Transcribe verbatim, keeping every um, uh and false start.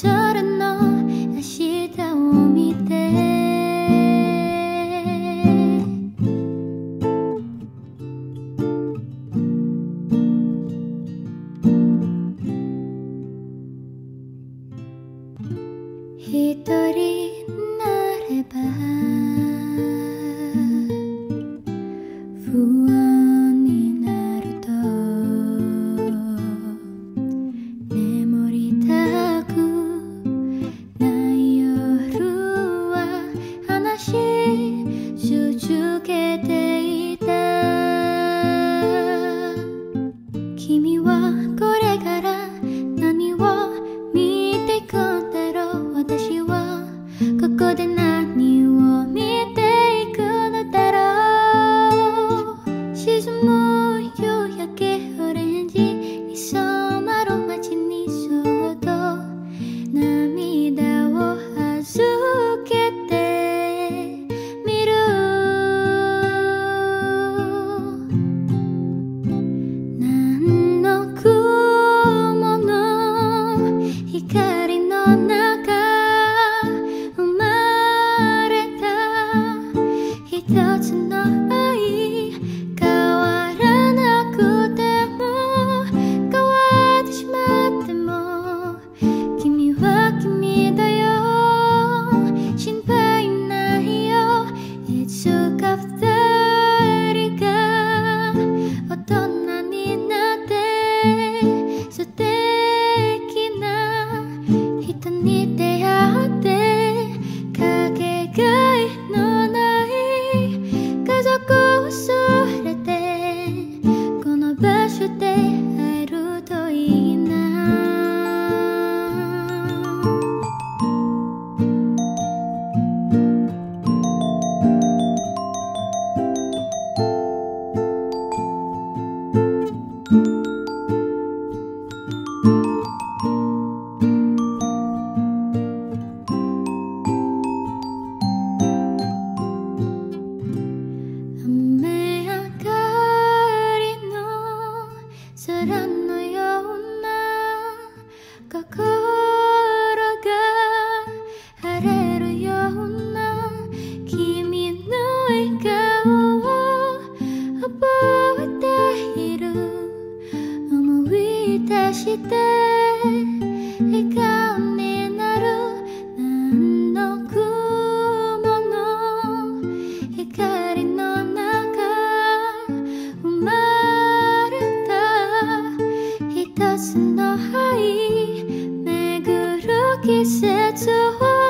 空の明日を見て一人になれば不安季節を